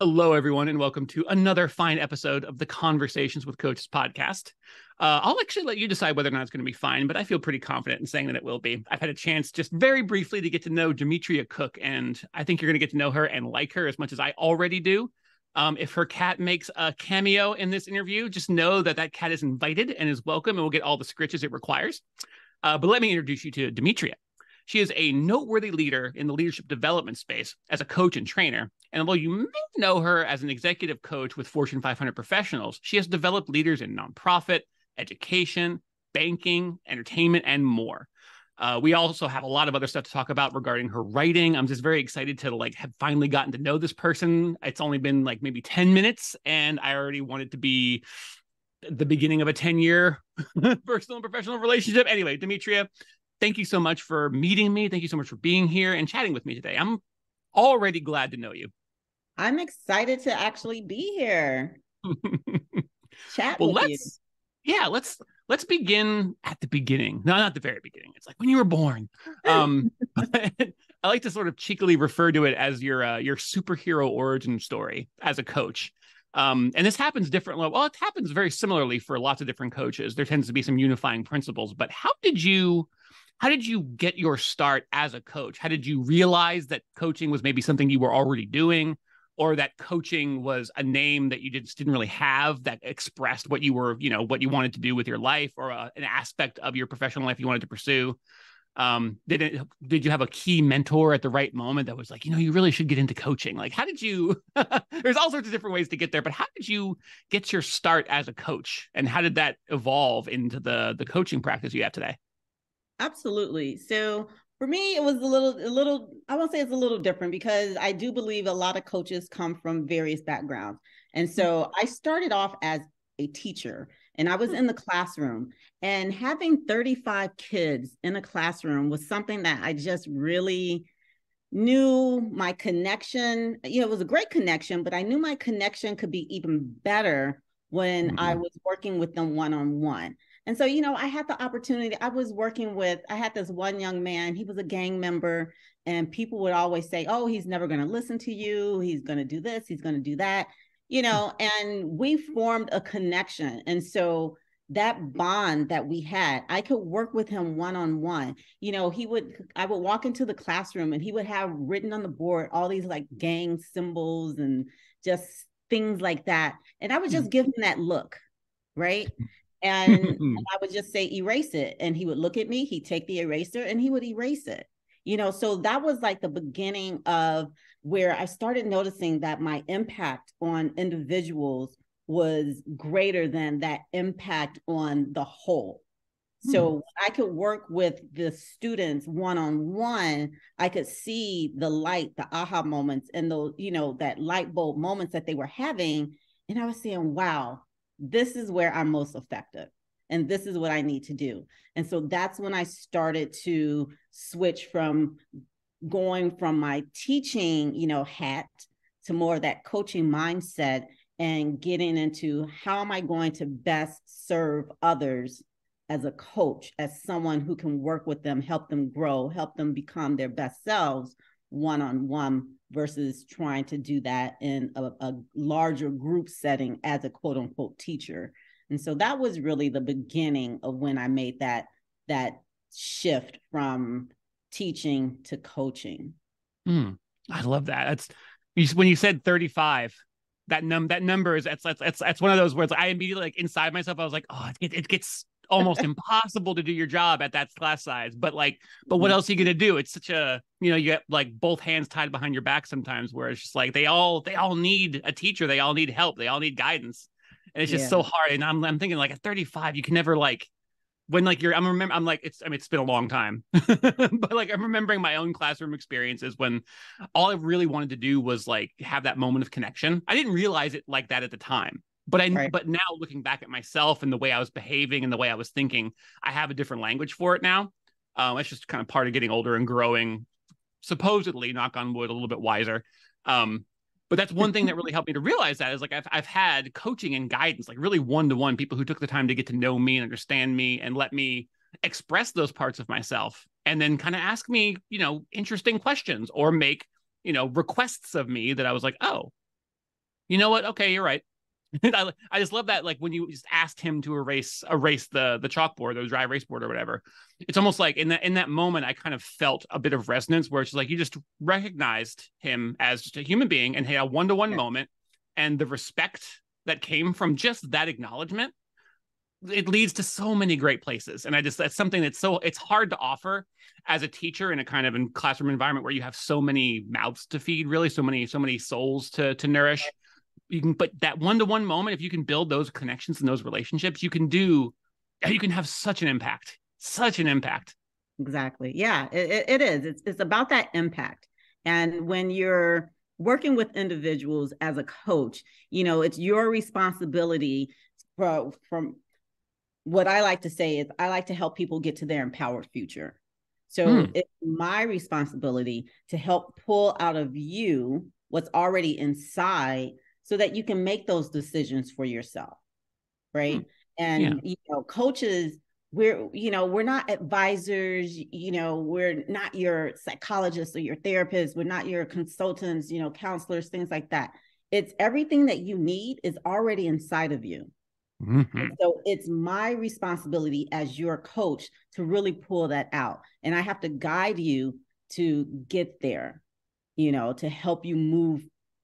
Hello, everyone, and welcome to another fine episode of the Conversations with Coaches podcast. I'll actually let you decide whether or not it's going to be fine, but I feel pretty confident in saying that it will be. I've had a chance just very briefly to get to know Dimitria Cook, and I think you're going to get to know her and like her as much as I already do. If her cat makes a cameo in this interview, just know that that cat is invited and is welcome and will get all the scritches it requires. But let me introduce you to Dimitria. She is a noteworthy leader in the leadership development space as a coach and trainer. And although you may know her as an executive coach with Fortune 500 professionals, she has developed leaders in nonprofit, education, banking, entertainment, and more. We also have a lot of other stuff to talk about regarding her writing. I'm just very excited to have finally gotten to know this person. It's only been maybe 10 minutes, and I already want it to be the beginning of a 10-year personal and professional relationship. Anyway, Dimitria, thank you so much for meeting me. Thank you so much for being here and chatting with me today. I'm already glad to know you. I'm excited to actually be here. Let's begin at the beginning. No, not the very beginning. It's like when you were born. I like to sort of cheekily refer to it as your superhero origin story as a coach. And this happens differently. Well, it happens very similarly for lots of different coaches. There tends to be some unifying principles, but how did you get your start as a coach? How did you realize that coaching was maybe something you were already doing, or that coaching was a name that you just didn't really have that expressed what you were, what you wanted to do with your life, or an aspect of your professional life you wanted to pursue? Did you have a key mentor at the right moment that was like, you really should get into coaching? How did you, there's all sorts of different ways to get there, but how did you get your start as a coach, and how did that evolve into the coaching practice you have today? Absolutely. So for me, it was a little, I won't say it's a little different, because I do believe a lot of coaches come from various backgrounds. And so I started off as a teacher, and I was in the classroom, and having 35 kids in a classroom was something that I just really knew my connection. It was a great connection, but I knew my connection could be even better when I was working with them one-on-one. And so, I had the opportunity. I had this one young man, he was a gang member, and people would always say, oh, he's never going to listen to you. He's going to do this. He's going to do that. And we formed a connection. And so that bond that we had, I could work with him one-on-one. I would walk into the classroom, and he would have written on the board all these gang symbols and just things like that. And I would just give him that look, right? And I would just say, erase it. And he would look at me, he'd take the eraser, and he would erase it. So that was the beginning of where I started noticing that my impact on individuals was greater than that impact on the whole. So I could work with the students one-on-one. I could see the light, the aha moments, and that light bulb moments that they were having. And I was saying, wow, this is where I'm most effective, and this is what I need to do. And so that's when I started to switch from going from my teaching, hat to more of that coaching mindset, and getting into how am I going to best serve others as a coach, as someone who can work with them, help them grow, help them become their best selves one-on-one, versus trying to do that in a larger group setting as a quote unquote teacher. And so that was really the beginning of when I made that shift from teaching to coaching. I love that. When you said 35, that number is that's one of those words. I immediately inside myself, I was like, oh, it gets almost impossible to do your job at that class size. But what else are you gonna do? It's such a you get both hands tied behind your back sometimes, where it's just they all need a teacher, they all need help, they all need guidance. And it's just so hard. And I'm thinking at 35, you can never it's been a long time, but I'm remembering my own classroom experiences when all I really wanted to do was have that moment of connection. I didn't realize it like that at the time, but now looking back at myself and the way I was behaving and the way I was thinking, I have a different language for it now. It's just kind of part of getting older and growing, supposedly, knock on wood, a little bit wiser. But that's one thing that really helped me to realize that is I've had coaching and guidance, really one-to-one people who took the time to get to know me and understand me and let me express those parts of myself, and then kind of ask me, interesting questions, or make, requests of me that I was like, oh, you know what? Okay, you're right. I just love that. Like when you just asked him to erase the chalkboard or the dry erase board or whatever, it's almost like in that moment, I kind of felt a bit of resonance where it's just like, you just recognized him as just a human being and had a one-to-one moment. And the respect that came from just that acknowledgement, it leads to so many great places. And I just, that's something that's so, it's hard to offer as a teacher in a kind of in classroom environment where you have so many mouths to feed, really so many souls to nourish. You can, but that one-to-one moment, if you can build those connections and those relationships, you can have such an impact. Exactly. Yeah, it is. It's about that impact. And when you're working with individuals as a coach, you know, it's your responsibility from what I like to say is I like to help people get to their empowered future. So it's my responsibility to help pull out of you what's already inside so that you can make those decisions for yourself, right? And, you know, coaches, we're not advisors, you know, we're not your psychologists or your therapists, we're not your consultants, you know, counselors, things like that. It's everything that you need is already inside of you. Mm-hmm. So it's my responsibility as your coach to really pull that out. And I have to guide you to get there, you know, to help you move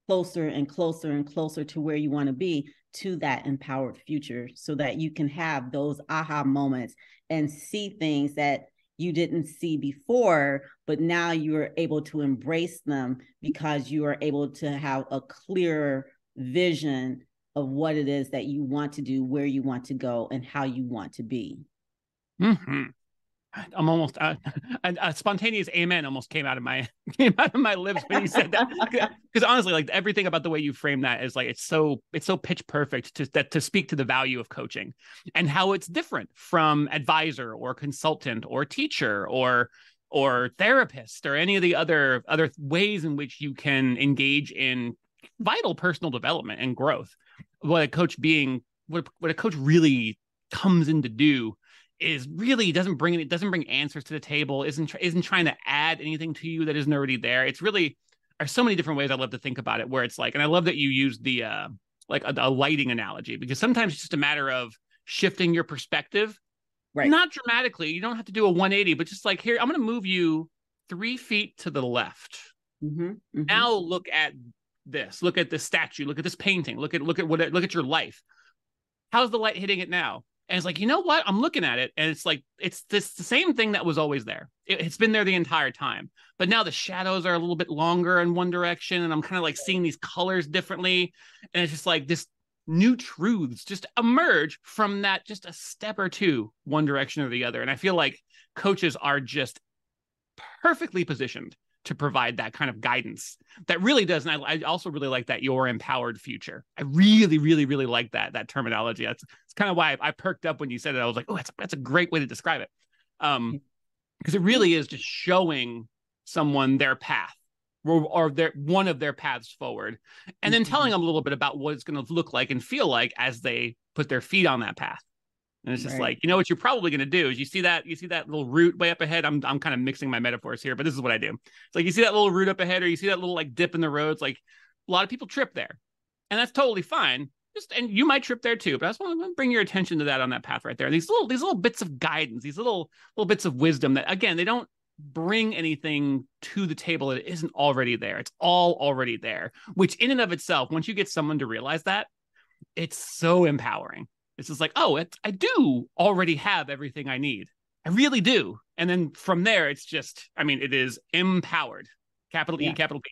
closer and closer and closer to where you want to be, to that empowered future, so that you can have those aha moments and see things that you didn't see before, but now you are able to embrace them because you are able to have a clearer vision of what it is that you want to do, where you want to go, and how you want to be. Mm-hmm. I'm almost a spontaneous amen almost came out of my lips when you said that, because honestly, like everything about the way you frame that is like it's so pitch perfect to speak to the value of coaching and how it's different from advisor or consultant or teacher or therapist or any of the other ways in which you can engage in vital personal development and growth. What a coach really comes in to do is really doesn't bring answers to the table, isn't trying to add anything to you that isn't already there. It's really, are so many different ways I love to think about it, where it's like, and I love that you use the like a lighting analogy, because sometimes it's just a matter of shifting your perspective, right? Not dramatically. You don't have to do a 180, but just like, here, I'm going to move you 3 feet to the left. Mm-hmm, mm-hmm. Now look at this. Look at this statue. Look at this painting. Look at your life. How's the light hitting it now? And it's like, you know what? I'm looking at it, and it's like, it's this the same thing that was always there. It's been there the entire time, but now the shadows are a little bit longer in one direction, and I'm kind of like seeing these colors differently. And it's just like this new truths just emerge from that, just a step or two, one direction or the other. And I feel like coaches are just perfectly positioned to provide that kind of guidance that really does. And I also really like that, your empowered future. I really, really, really like that terminology. That's kind of why I perked up when you said it. I was like, oh, that's a great way to describe it. Because it really is just showing someone their path or one of their paths forward, and then telling them a little bit about what it's going to look like and feel like as they put their feet on that path. And it's just right. Like, you know, what you're probably going to do is you see that little root way up ahead. I'm kind of mixing my metaphors here, but this is what I do. It's like, you see that little root up ahead, or you see that little like dip in the road. It's like a lot of people trip there, and that's totally fine. And you might trip there too, but I just want to bring your attention to that on that path right there. And these little bits of guidance, these little bits of wisdom that, again, they don't bring anything to the table that isn't already there. It's all already there, which in and of itself, once you get someone to realize that, it's so empowering. It's just like, oh, I do already have everything I need. I really do. And then from there, it's just, I mean, it is empowered. Capital E, capital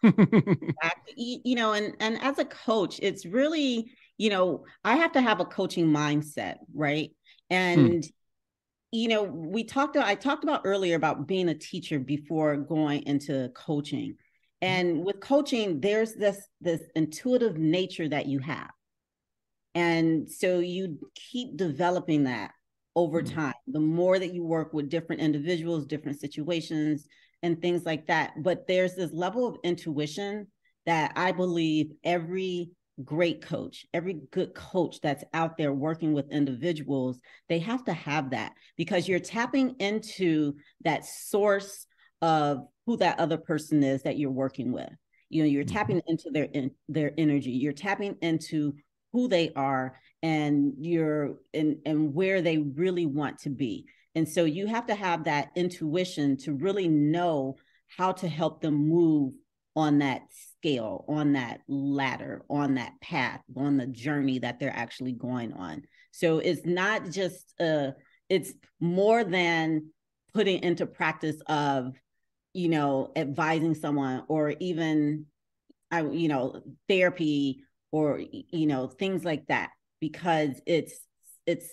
B. Exactly. You know, and as a coach, it's really, you know, I have to have a coaching mindset, right? And, you know, I talked about earlier about being a teacher before going into coaching. And with coaching, there's this intuitive nature that you have. And so you keep developing that over time, the more that you work with different individuals, different situations, and things like that. But there's this level of intuition that I believe every good coach that's out there working with individuals, they have to have that, because you're tapping into that source of who that other person is that you're working with. You know, you're tapping into their energy. You're tapping into who they are and where they really want to be. And so you have to have that intuition to really know how to help them move on that scale, on that ladder, on that path, on the journey that they're actually going on. So it's not just it's more than putting into practice of, you know, advising someone or even, you know, therapy or, you know, things like that, because it's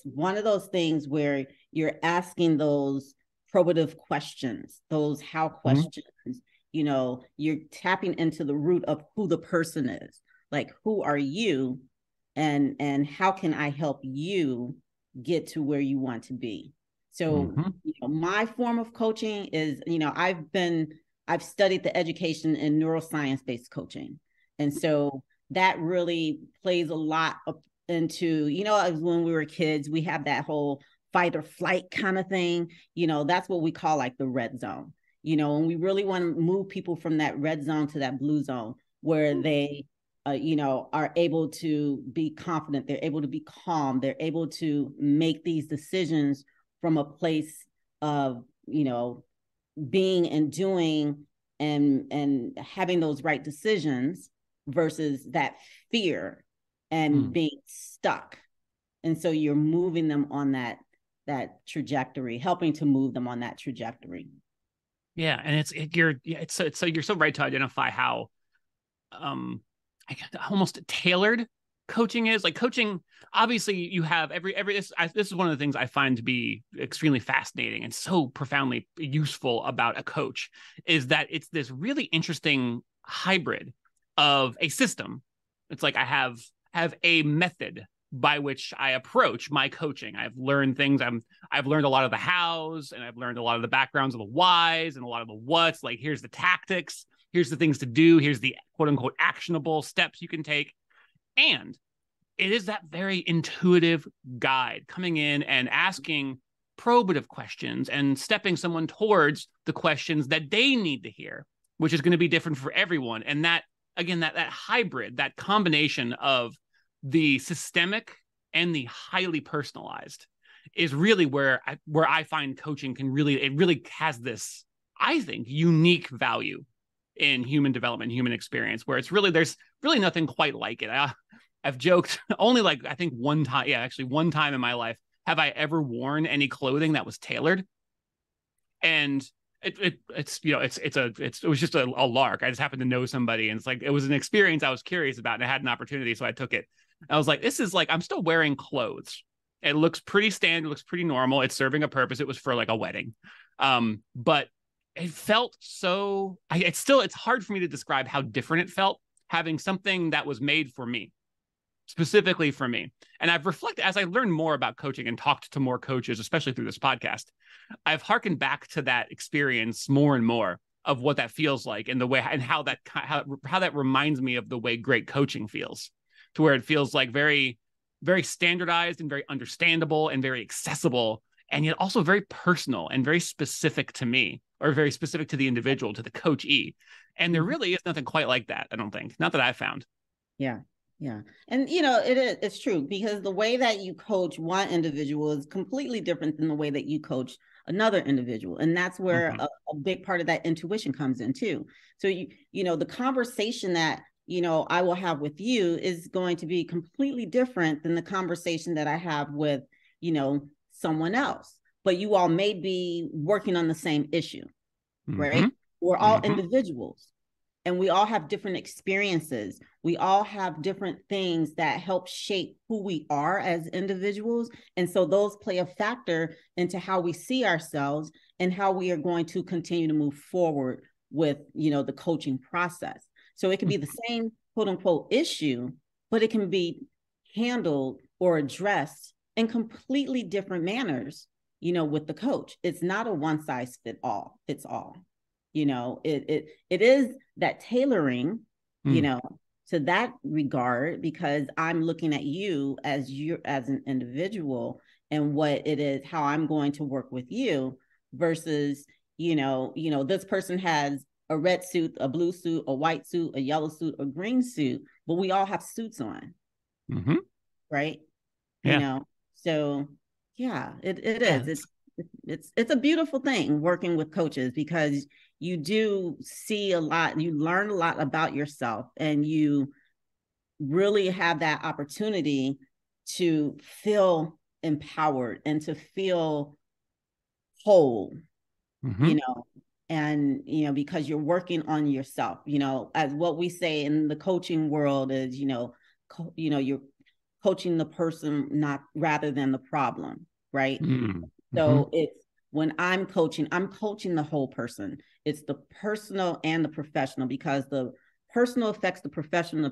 one of those things where you're asking those probative questions, those how questions, you know, you're tapping into the root of who the person is, like, who are you and how can I help you get to where you want to be? So you know, my form of coaching is, you know, I've studied the education and neuroscience-based coaching. And so that really plays a lot into, you know, when we were kids, we have that whole fight or flight kind of thing. You know, that's what we call like the red zone, you know, and we really want to move people from that red zone to that blue zone where they, you know, are able to be confident. They're able to be calm. They're able to make these decisions from a place of, you know, being and doing and having those right decisions versus that fear and being stuck. And so you're moving them on that trajectory, helping to move them on that trajectory. Yeah. And it's so you're so right to identify how, almost tailored coaching is. Like, coaching, obviously you have this is one of the things I find to be extremely fascinating and so profoundly useful about a coach, is that it's this really interesting hybrid of a system. It's like, I have a method by which I approach my coaching. I've learned things. I've learned a lot of the hows, and I've learned a lot of the backgrounds of the whys and a lot of the whats. Like, here's the tactics, here's the things to do, here's the quote unquote actionable steps you can take. And it is that very intuitive guide coming in and asking probative questions and stepping someone towards the questions that they need to hear, which is going to be different for everyone. And that, again, that hybrid, that combination of the systemic and the highly personalized is really where I find coaching really has this, I think, unique value in human development, human experience, where it's really, there's really nothing quite like it. I've joked only, like, I think one time in my life have I ever worn any clothing that was tailored. And it's you know, it was just a lark. I just happened to know somebody, and it's like, it was an experience I was curious about, and I had an opportunity, so I took it. I was like, this is like, I'm still wearing clothes. It looks pretty standard, looks pretty normal. It's serving a purpose. It was for like a wedding. But it felt so, it's hard for me to describe how different it felt having something that was made for me, specifically for me. And I've reflected, as I learned more about coaching and talked to more coaches, especially through this podcast, I've hearkened back to that experience more and more of what that feels like, and the way, and how that reminds me of the way great coaching feels, to where it feels like very, very standardized and very understandable and very accessible, and yet also very personal and very specific to me, or very specific to the individual, to the coachee. And there really is nothing quite like that, I don't think. Not that I've found. Yeah. Yeah. And, you know, it's true, because the way that you coach one individual is completely different than the way that you coach another individual. And that's where a big part of that intuition comes in too. So, you know, the conversation that, you know, I will have with you is going to be completely different than the conversation that I have with, you know, someone else. But you all may be working on the same issue, right? We're all individuals, and we all have different experiences. We all have different things that help shape who we are as individuals. And so those play a factor into how we see ourselves and how we are going to continue to move forward with, you know, the coaching process. So it can be the same quote unquote issue, but it can be handled or addressed in completely different manners. You know, with the coach, it's not a one size fits all, you know, it is that tailoring, you know, to that regard, because I'm looking at you as an individual and what it is, how I'm going to work with you versus, you know, this person has a red suit, a blue suit, a white suit, a yellow suit, a green suit, but we all have suits on. Mm-hmm. Right. Yeah. You know, so yeah, it is. It's a beautiful thing working with coaches, because you do see a lot, you learn a lot about yourself, and you really have that opportunity to feel empowered and to feel whole, mm-hmm. you know, and, you know, because you're working on yourself, you know, as what we say in the coaching world is, you're coaching the person, not rather than the problem. Right. Mm-hmm. So it's, when I'm coaching the whole person. It's the personal and the professional, because the personal affects the professional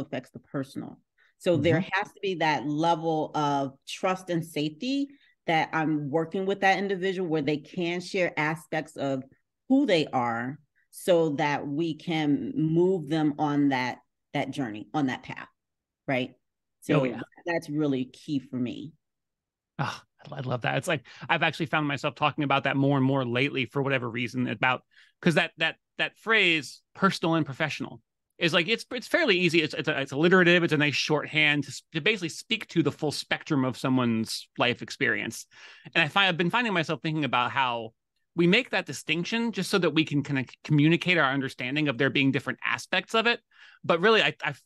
affects the personal. So mm-hmm. there has to be that level of trust and safety that I'm working with that individual, where they can share aspects of who they are, so that we can move them on that journey, on that path. Right. So that's really key for me. Oh, I love that. It's like, I've actually found myself talking about that more and more lately, for whatever reason, about, because that phrase, personal and professional, is like, it's fairly easy. It's alliterative. It's a nice shorthand to basically speak to the full spectrum of someone's life experience. And I've been finding myself thinking about how we make that distinction just so that we can kind of communicate our understanding of there being different aspects of it. But really,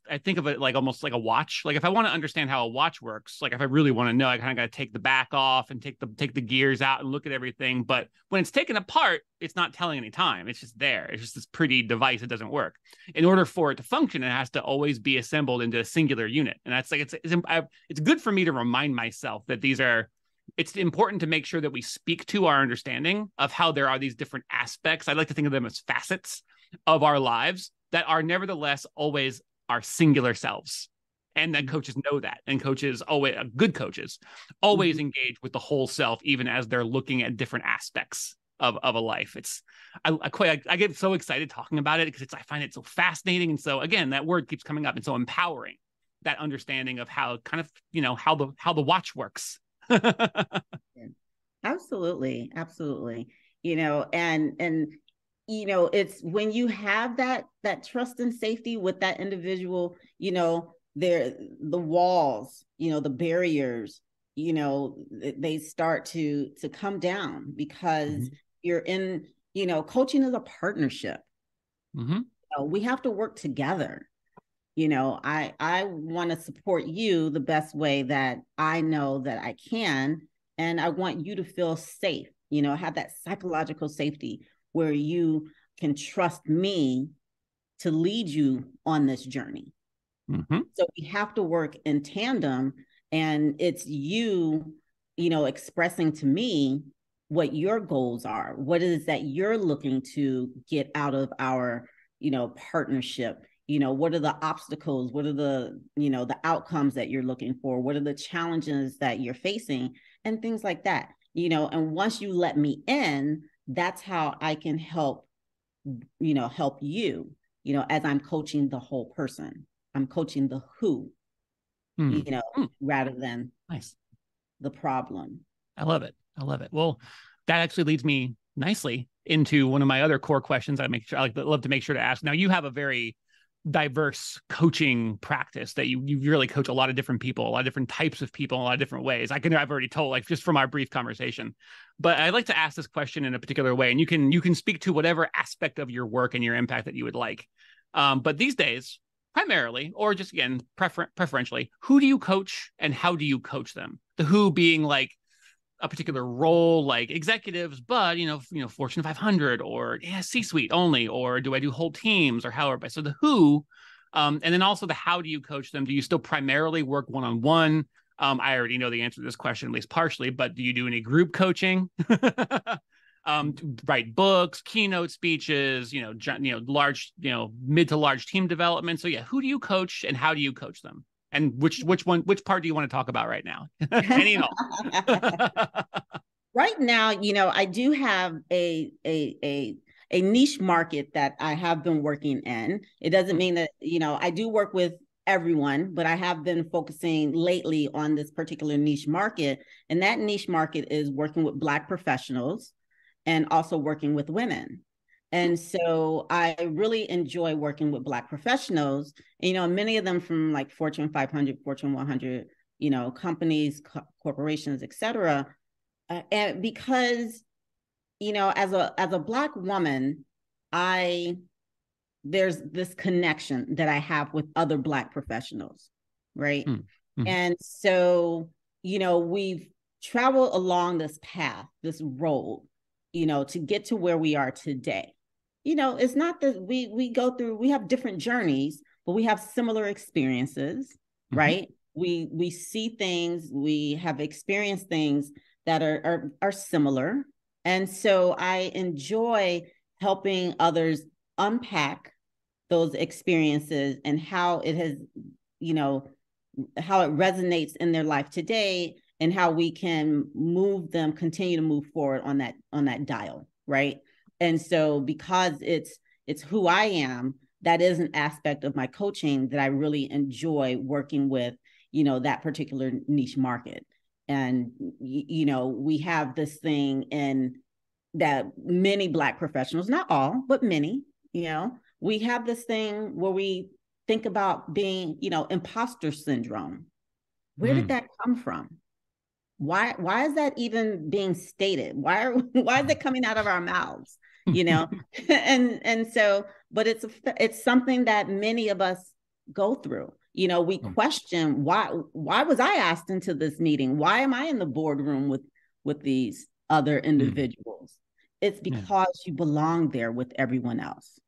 I think of it like almost like a watch. Like if I want to understand how a watch works, like if I really want to know, I kind of got to take the back off and take the gears out and look at everything. But when it's taken apart, it's not telling any time. It's just there. It's just this pretty device that doesn't work. In order for it to function, it has to always be assembled into a singular unit. And that's like it's good for me to remind myself that these are. It's important to make sure that we speak to our understanding of how there are these different aspects. I like to think of them as facets of our lives that are nevertheless always our singular selves. And that coaches know that. And coaches always, good coaches, always mm-hmm. engage with the whole self, even as they're looking at different aspects of a life. I get so excited talking about it, because I find it so fascinating. And so again, that word keeps coming up, and so empowering, that understanding of how kind of, you know, how the watch works. Absolutely. Absolutely. You know, and, you know, it's when you have that trust and safety with that individual, you know, the walls, you know, the barriers, you know, they start to come down, because mm-hmm. you're in, you know, coaching is a partnership. Mm-hmm. So we have to work together. You know, I want to support you the best way that I know that I can. And I want you to feel safe, you know, have that psychological safety where you can trust me to lead you on this journey. Mm-hmm. So we have to work in tandem, and it's you know, expressing to me what your goals are, what it is that you're looking to get out of our, you know, partnership. You know, what are the obstacles? What are the, you know, the outcomes that you're looking for? What are the challenges that you're facing and things like that, you know? And once you let me in, that's how I can help you, you know, as I'm coaching the whole person. I'm coaching the who, you know, rather than the problem. I love it. I love it. Well, that actually leads me nicely into one of my other core questions. I love to make sure to ask. Now, you have a very diverse coaching practice that you really coach a lot of different people, a lot of different types of people, a lot of different ways. I've already told, like, just from our brief conversation, but I'd like to ask this question in a particular way, and you can speak to whatever aspect of your work and your impact that you would like. But these days, primarily, or just again, preferentially, who do you coach and how do you coach them? The who being like a particular role, like executives, but you know, Fortune 500 or C-suite only, or do I do whole teams, or however? So the who, and then also the how do you coach them? Do you still primarily work one-on-one? I already know the answer to this question, at least partially, but do you do any group coaching? Write books, keynote speeches, large, mid to large team development. So yeah, who do you coach and how do you coach them? And which part do you want to talk about right now? Any and all. Right now, you know, I do have a niche market that I have been working in. It doesn't mean that, you know, I do work with everyone, but I have been focusing lately on this particular niche market. And that niche market is working with Black professionals and also working with women. And so I really enjoy working with Black professionals, and, you know, many of them from like Fortune 500, Fortune 100, you know, companies, corporations, et cetera. And because, you know, as a Black woman, there's this connection that I have with other Black professionals, right? Mm-hmm. And so, you know, we've traveled along this path, this road, you know, to get to where we are today. You know, it's not that we have different journeys, but we have similar experiences, mm-hmm. right? We see things, we have experienced things that are similar. And so I enjoy helping others unpack those experiences and how it has, you know, how it resonates in their life today, and how we can continue to move forward on that dial, right? And so because it's who I am, that is an aspect of my coaching that I really enjoy working with, you know, that particular niche market. And, you know, we have this thing in that many Black professionals, not all, but many, you know, we have this thing where we think about being, you know, imposter syndrome. Where did that come from? Why is that even being stated? Why is it coming out of our mouths? You know, and so, but it's something that many of us go through. You know, we question why was I asked into this meeting? Why am I in the boardroom with these other individuals? It's because you belong there with everyone else.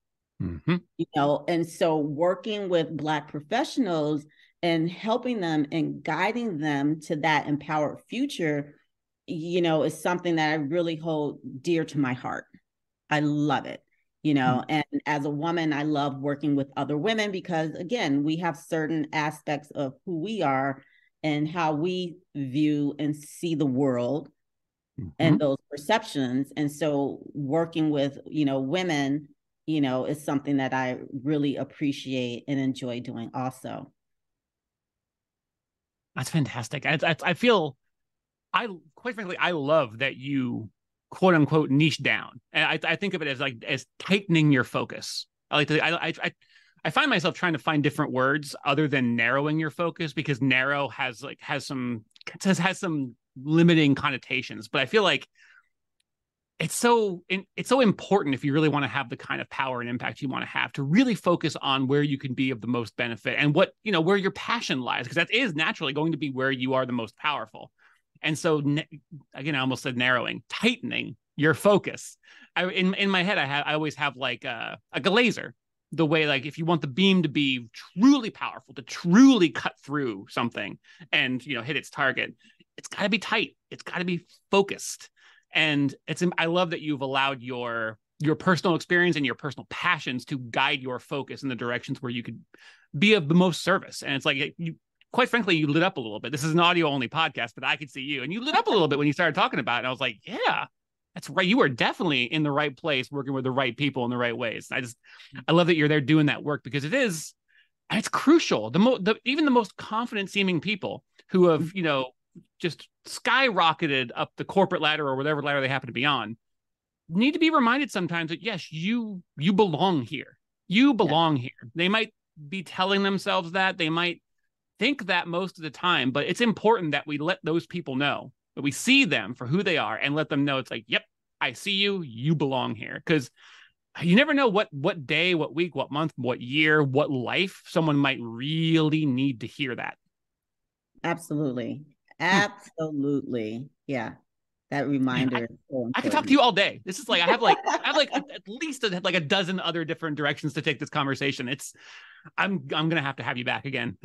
Mm-hmm. You know, and so working with Black professionals and helping them and guiding them to that empowered future, you know, is something that I really hold dear to my heart. I love it, you know, mm-hmm. and as a woman, I love working with other women because, again, we have certain aspects of who we are and how we view and see the world mm-hmm. and those perceptions. And so working with, you know, women, you know, is something that I really appreciate and enjoy doing also. That's fantastic. I love that you quote unquote niche down. And I think of it as like, as tightening your focus. I find myself trying to find different words other than narrowing your focus, because narrow has some limiting connotations, but I feel like it's so important if you really want to have the kind of power and impact you want to have, to really focus on where you can be of the most benefit and what, you know, where your passion lies, because that is naturally going to be where you are the most powerful. And so, again, I almost said narrowing, tightening your focus. In my head, I always have like a glazer, the way, like, if you want the beam to be truly powerful, to truly cut through something and, you know, hit its target, it's got to be tight. It's got to be focused. And I love that you've allowed your personal experience and your personal passions to guide your focus in the directions where you could be of the most service. And it's like, quite frankly, you lit up a little bit. This is an audio only podcast, but I could see you. And you lit up a little bit when you started talking about it. And I was like, yeah, that's right. You are definitely in the right place, working with the right people in the right ways. I love that you're there doing that work, because it's crucial. Even the most confident seeming people who have, you know, just skyrocketed up the corporate ladder or whatever ladder they happen to be on, need to be reminded sometimes that, yes, you belong here. You belong here. They might be telling themselves that. They might think that most of the time, but it's important that we let those people know, that we see them for who they are and let them know it's like, yep, I see you. You belong here. Because you never know what day, what week, what month, what year, what life someone might really need to hear that. Absolutely. Absolutely. Yeah. That reminder. Man, I could talk to you all day. This is like, I have like at least like a dozen other different directions to take this conversation. I'm going to have you back again.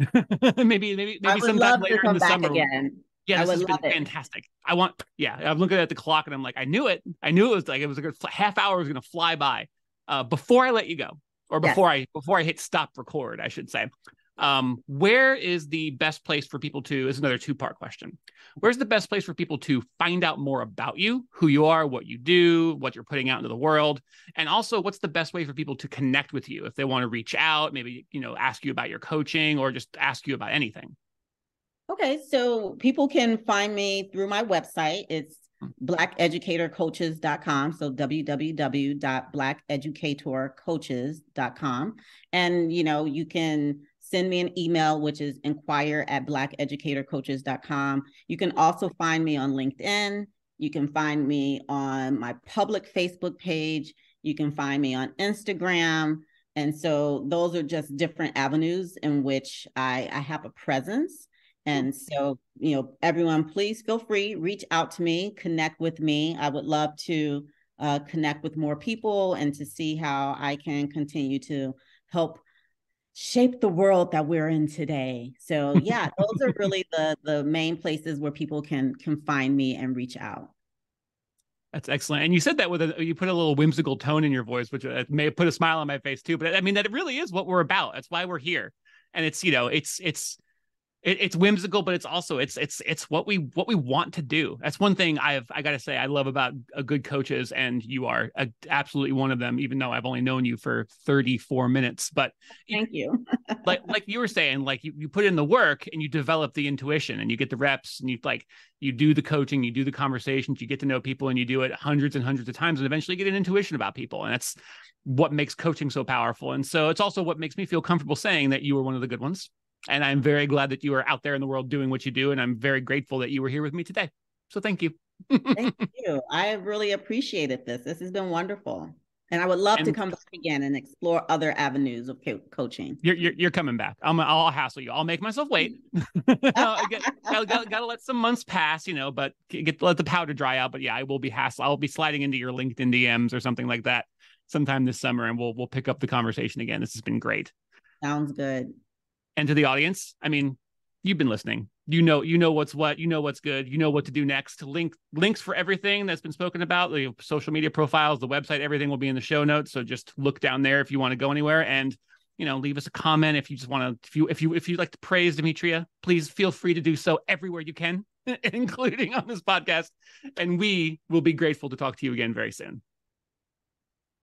maybe sometime later in the summer. Again. Yeah, this has been fantastic. I'm looking at the clock and I'm like, I knew it was like, it was a good half hour was going to fly by before I let you go, or before I hit stop record, I should say. Where is the best place for people to, is another two-part question. Where's the best place for people to find out more about you, who you are, what you do, what you're putting out into the world? And also, what's the best way for people to connect with you if they want to reach out, maybe, you know, ask you about your coaching or just ask you about anything? Okay. So people can find me through my website. It's BlackEducatorCoaches.com. So www.blackeducatorcoaches.com. And, you know, you can send me an email, which is inquire@blackeducatorcoaches.com. You can also find me on LinkedIn. You can find me on my public Facebook page. You can find me on Instagram. And so those are just different avenues in which I have a presence. And so, you know, everyone, please feel free, reach out to me, connect with me. I would love to connect with more people and to see how I can continue to help shape the world that we're in today. So yeah, those are really the main places where people can find me and reach out. That's excellent. And you said that with you put a little whimsical tone in your voice, which may put a smile on my face too. But I mean, that really is what we're about. That's why we're here. And it's, you know, it's whimsical, but it's also, it's what we want to do. That's one thing I got to say, I love about a good coaches, and you are absolutely one of them, even though I've only known you for 34 minutes, but thank you. like you were saying, like you put in the work and you develop the intuition and you get the reps and you do the coaching, you do the conversations, you get to know people and you do it hundreds and hundreds of times and eventually get an intuition about people. And that's what makes coaching so powerful. And so it's also what makes me feel comfortable saying that you were one of the good ones. And I'm very glad that you are out there in the world doing what you do. And I'm very grateful that you were here with me today. So thank you. Thank you. I really appreciated this. This has been wonderful. And I would love to come back again and explore other avenues of coaching. You're coming back. I'll hassle you. I'll make myself wait. Gotta let some months pass, you know, but let the powder dry out. But yeah, I will be hassled. I'll be sliding into your LinkedIn DMs or something like that sometime this summer. And we'll pick up the conversation again. This has been great. Sounds good. And to the audience, I mean, you've been listening. You know what's what, you know what's good, you know what to do next. Links for everything that's been spoken about, the social media profiles, the website, everything will be in the show notes. So just look down there if you want to go anywhere, and you know, leave us a comment if you just want to. If you'd like to praise Dimitria, please feel free to do so everywhere you can, including on this podcast. And we will be grateful to talk to you again very soon.